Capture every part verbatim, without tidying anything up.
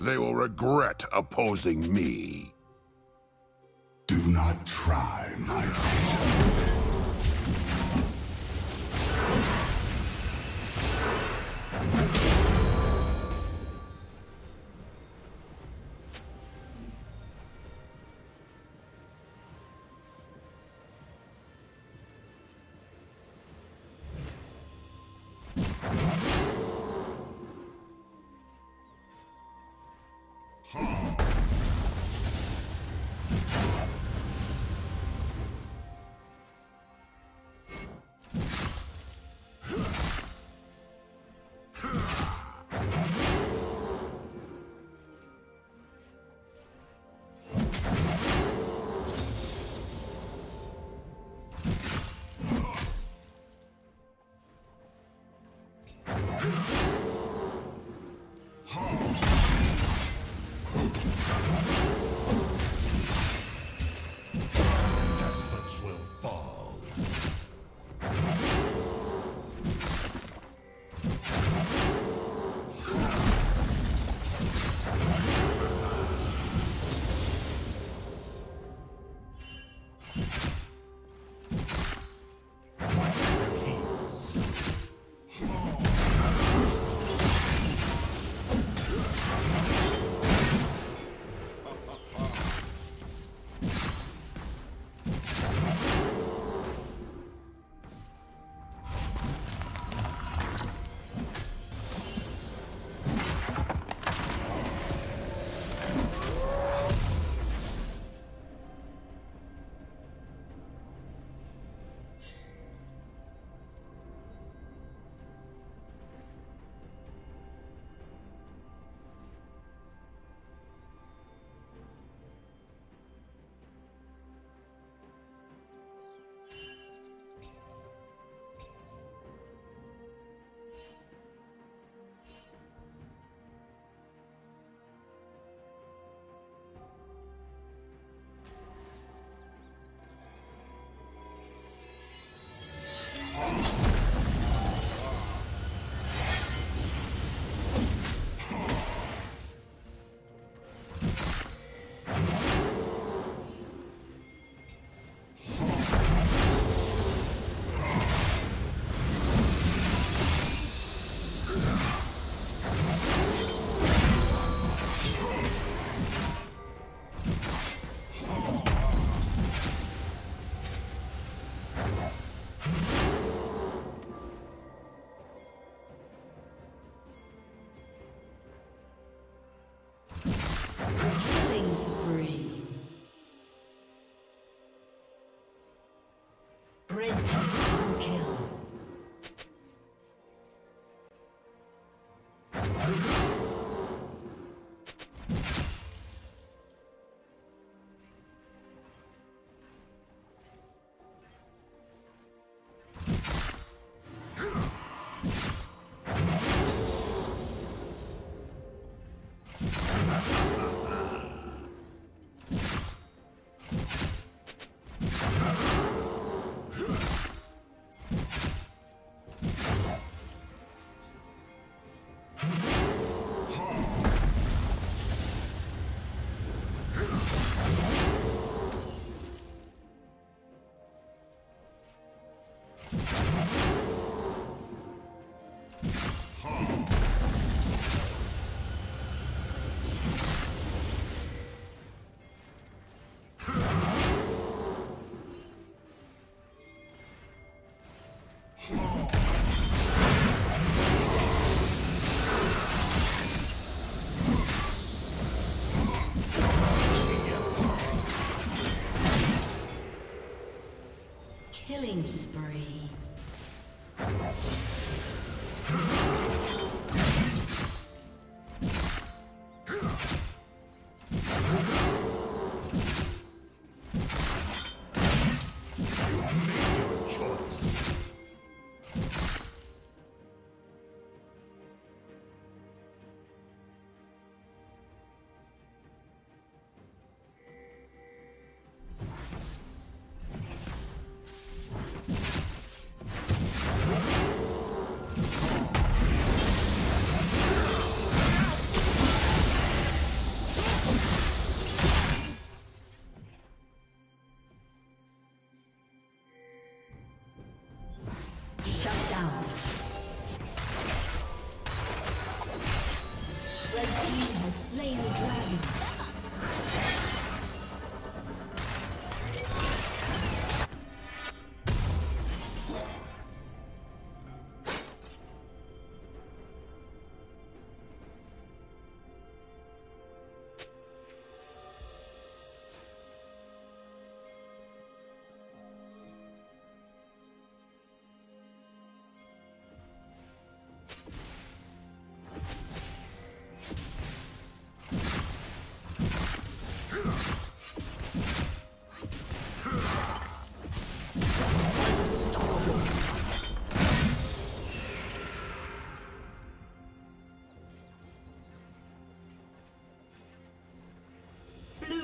They will regret opposing me. Do not try my patience.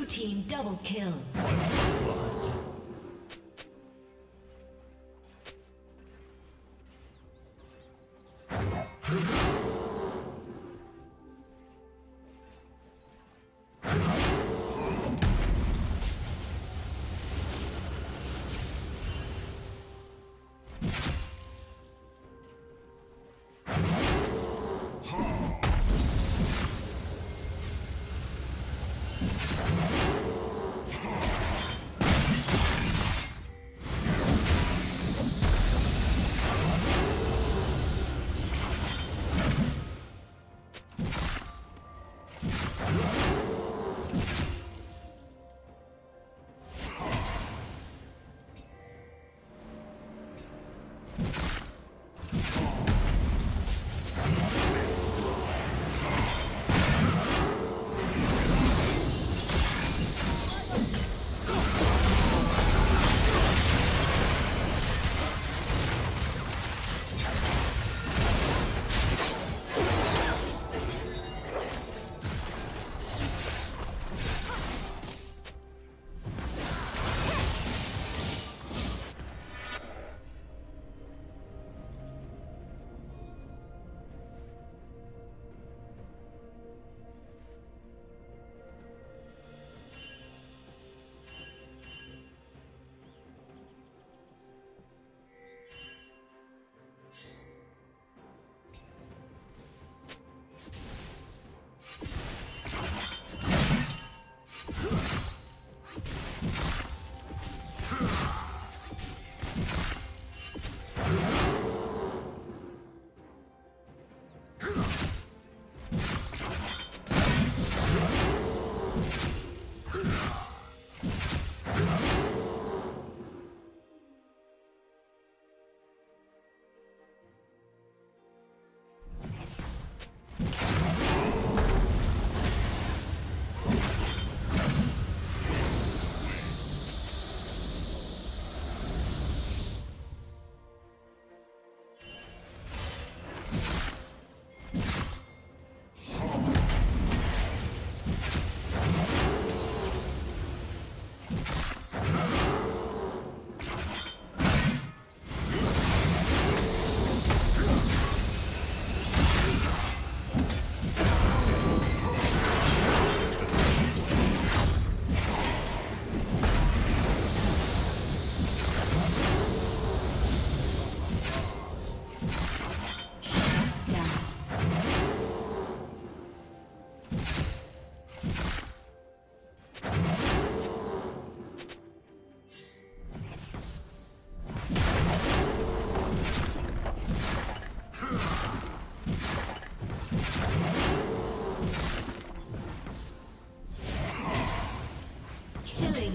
Team double kill.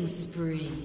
Spree.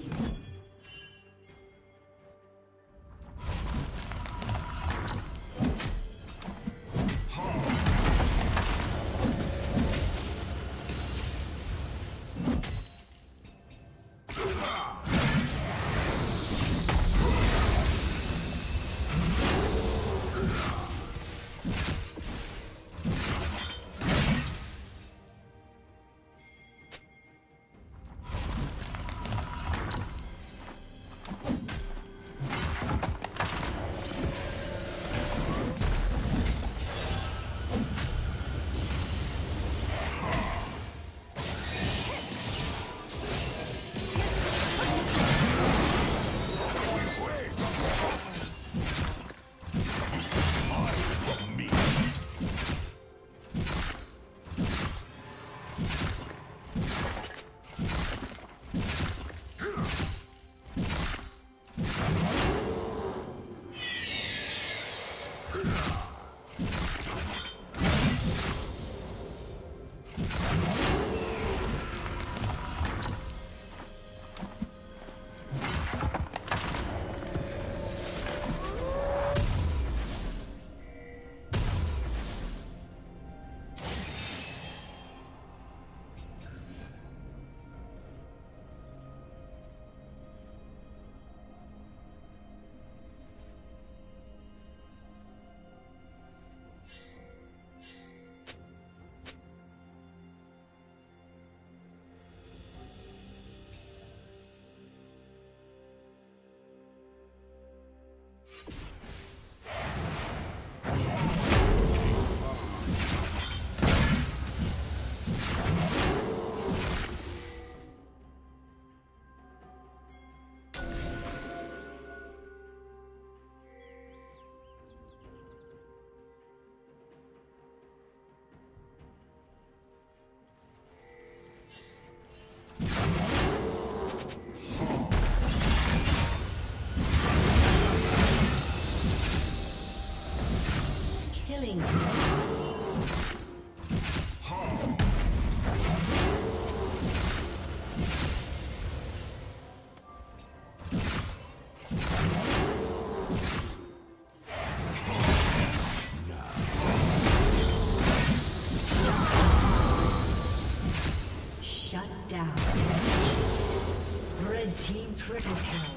Triple kill.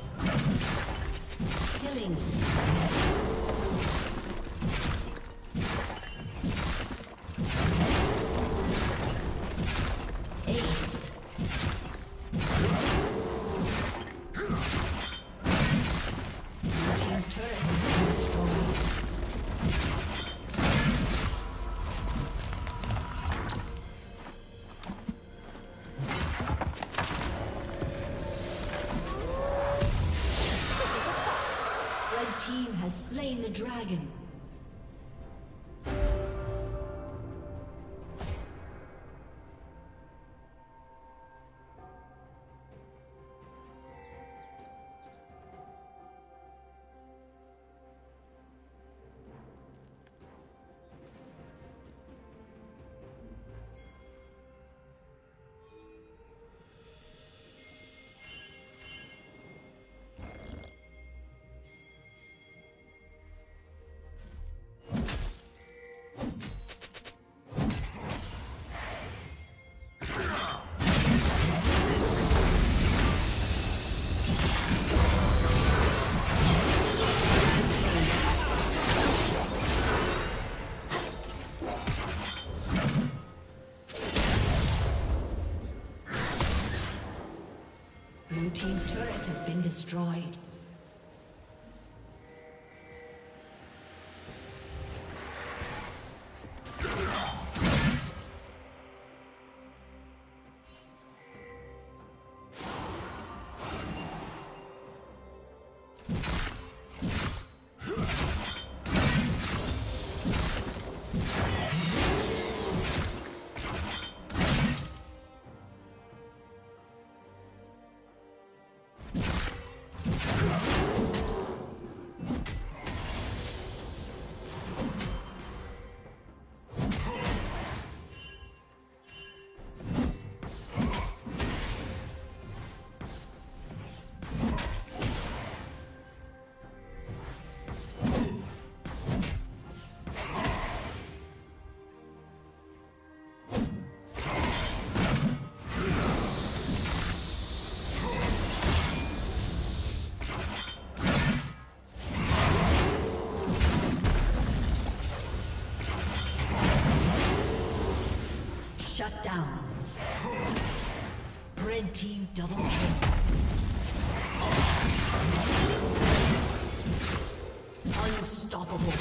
Killing spree. Ace. Your team's turret has been destroyed. Dragon. Team's turret has been destroyed. Shut down. Red team double kill. Unstoppable.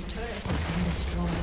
team's turret has been destroyed.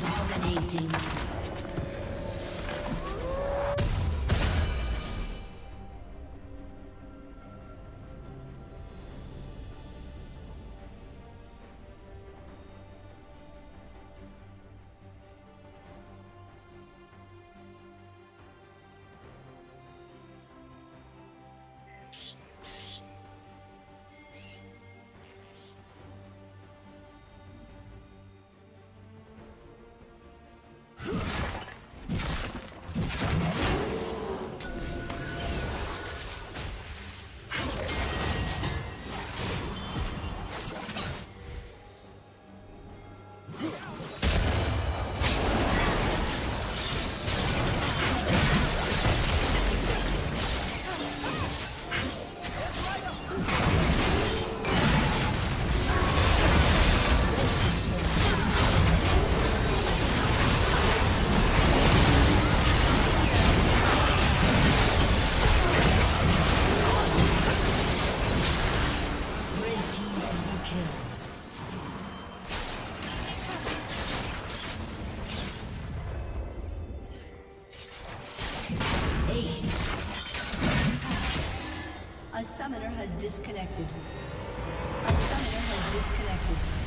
Dominating. A summoner has disconnected. A summoner has disconnected.